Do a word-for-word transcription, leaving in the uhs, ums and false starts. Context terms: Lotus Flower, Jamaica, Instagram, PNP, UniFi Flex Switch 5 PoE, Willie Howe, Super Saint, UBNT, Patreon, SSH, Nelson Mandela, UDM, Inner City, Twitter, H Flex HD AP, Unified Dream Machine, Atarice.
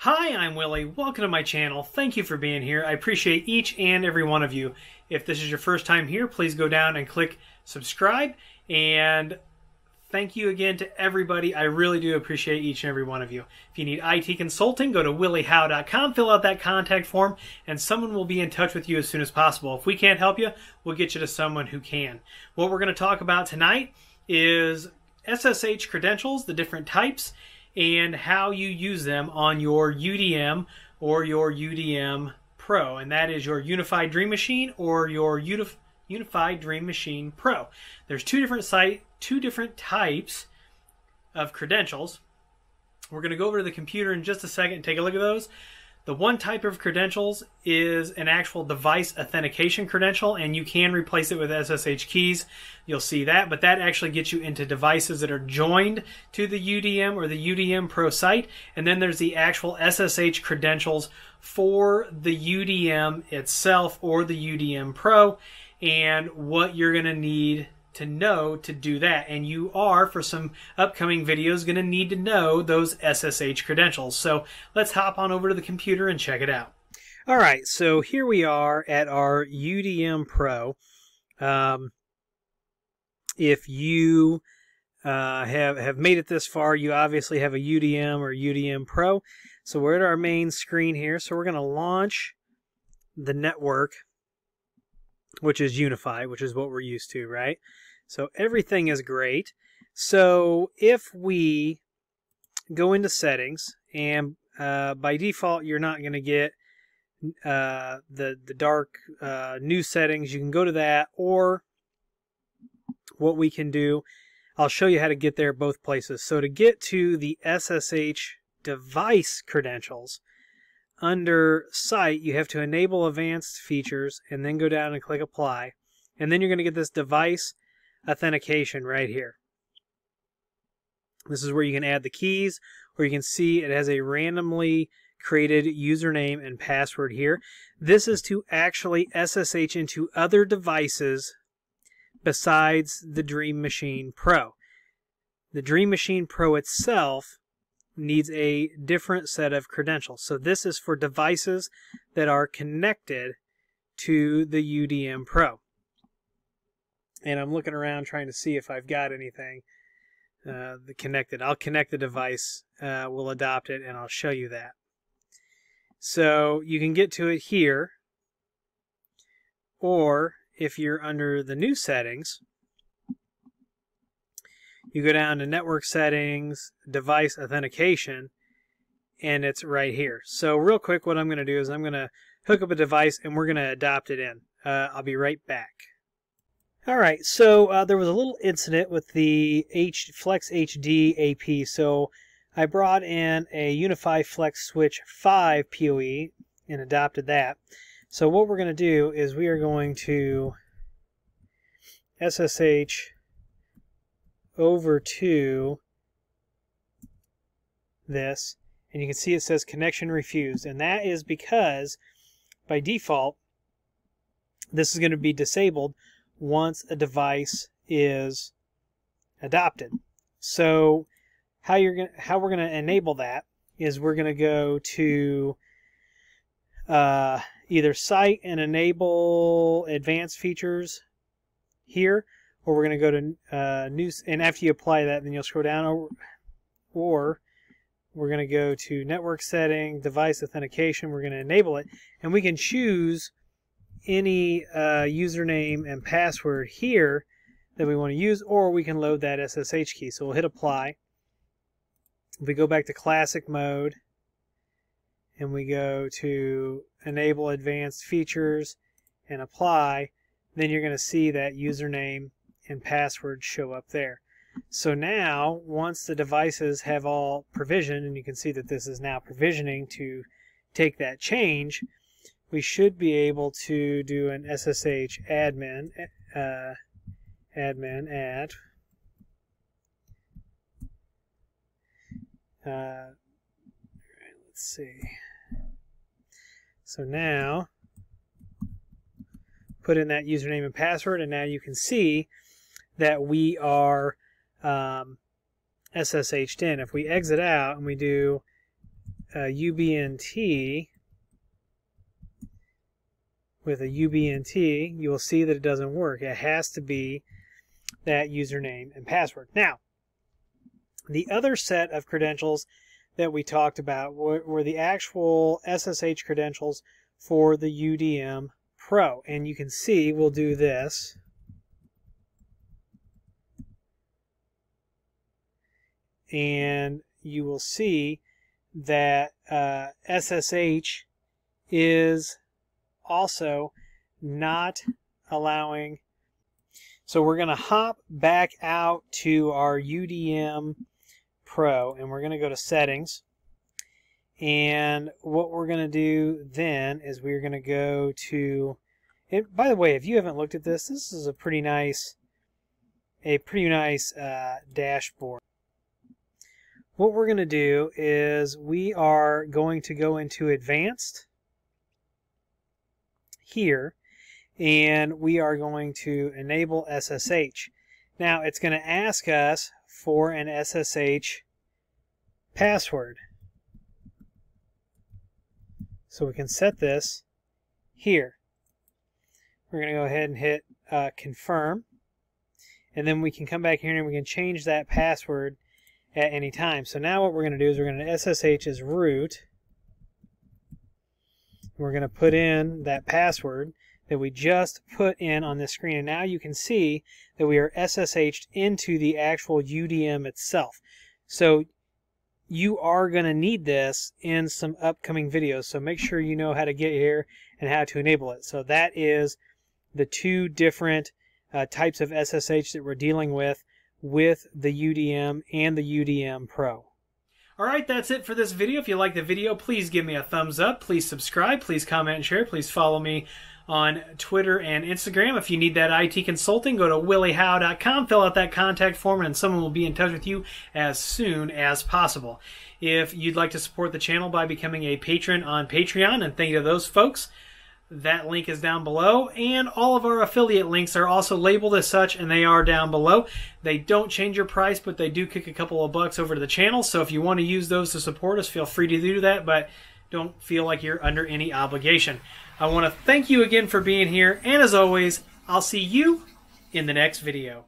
Hi, I'm Willie. Welcome to my channel. Thank you for being here. I appreciate each and every one of you. If this is your first time here, please go down and click subscribe. And thank you again to everybody. I really do appreciate each and every one of you. If you need I T consulting, go to willie howe dot com, fill out that contact form, and someone will be in touch with you as soon as possible. If we can't help you, we'll get you to someone who can. What we're going to talk about tonight is S S H credentials, the different types, and how you use them on your U D M or your U D M Pro, and that is your Unified Dream Machine or your Unif Unified Dream Machine Pro. There's two different site, two different types of credentials. We're going to go over to the computer in just a second and take a look at those. The one type of credentials is an actual device authentication credential, and you can replace it with S S H keys. You'll see that, but that actually gets you into devices that are joined to the U D M or the U D M Pro site. And then there's the actual S S H credentials for the U D M itself or the U D M Pro, and what you're going to need to know to do that. And you are, for some upcoming videos, going to need to know those S S H credentials. So let's hop on over to the computer and check it out. All right, so here we are at our U D M Pro. Um, if you uh, have, have made it this far, you obviously have a U D M or U D M Pro. So we're at our main screen here. So we're going to launch the network, which is UniFi, which is what we're used to, right? So everything is great. So if we go into settings, and uh, by default, you're not going to get uh, the, the dark uh, new settings. You can go to that, or what we can do, I'll show you how to get there both places. So to get to the S S H device credentials, under site, you have to enable advanced features and then go down and click apply, and then you're going to get this device authentication right here. This is where you can add the keys, or you can see it has a randomly created username and password here. This is to actually S S H into other devices besides the Dream Machine Pro. The Dream Machine Pro itself needs a different set of credentials. So this is for devices that are connected to the U D M Pro. And I'm looking around trying to see if I've got anything uh, connected. I'll connect the device, uh, we'll adopt it, and I'll show you that. So you can get to it here, or if you're under the new settings, you go down to network settings, device authentication, and it's right here. So real quick, what I'm going to do is I'm going to hook up a device and we're going to adopt it in. Uh, I'll be right back. All right, so uh, there was a little incident with the H Flex H D A P. So I brought in a UniFi Flex Switch five P O E and adopted that. So what we're going to do is we are going to S S H over to this, and you can see it says connection refused, and that is because by default this is going to be disabled once a device is adopted. So how you're gonna, how we're going to enable that is we're going to go to uh, either site and enable advanced features here, or we're going to go to uh, new, and after you apply that, then you'll scroll down, or, or we're going to go to network setting, device authentication, we're going to enable it, and we can choose any uh, username and password here that we want to use, or we can load that S S H key. So we'll hit apply. We go back to classic mode, and we go to enable advanced features and apply. Then you're going to see that username and password show up there. So now, once the devices have all provisioned, and you can see that this is now provisioning to take that change, we should be able to do an S S H admin, uh, admin at uh, all right, let's see. So now put in that username and password, and now you can see that we are um, S S H'd in. If we exit out and we do uh, U B N T with a U B N T, you will see that it doesn't work. It has to be that username and password. Now, the other set of credentials that we talked about were, were the actual S S H credentials for the U D M Pro. And you can see we'll do this. And you will see that uh, S S H is also not allowing. So we're going to hop back out to our U D M Pro, and we're going to go to settings. And what we're going to do then is we're going to go to, and by the way, if you haven't looked at this, this is a pretty nice, a pretty nice uh, dashboard. What we're going to do is we are going to go into advanced here, and we are going to enable S S H. Now it's going to ask us for an S S H password. So we can set this here. We're going to go ahead and hit uh, confirm, and then we can come back here and we can change that password at any time. So now what we're going to do is we're going to S S H as root. We're going to put in that password that we just put in on this screen. And now you can see that we are S S H'd into the actual U D M itself. So you are going to need this in some upcoming videos. So make sure you know how to get here and how to enable it. So that is the two different uh, types of S S H that we're dealing with with the U D M and the U D M Pro. Alright, that's it for this video. If you like the video, please give me a thumbs up. Please subscribe. Please comment and share. Please follow me on Twitter and Instagram. If you need that I T consulting, go to willie howe dot com, fill out that contact form, and someone will be in touch with you as soon as possible. If you'd like to support the channel by becoming a patron on Patreon, and thank you to those folks, that link is down below, and all of our affiliate links are also labeled as such, and they are down below. They don't change your price, but they do kick a couple of bucks over to the channel, so if you want to use those to support us, feel free to do that, but don't feel like you're under any obligation. I want to thank you again for being here, and as always, I'll see you in the next video.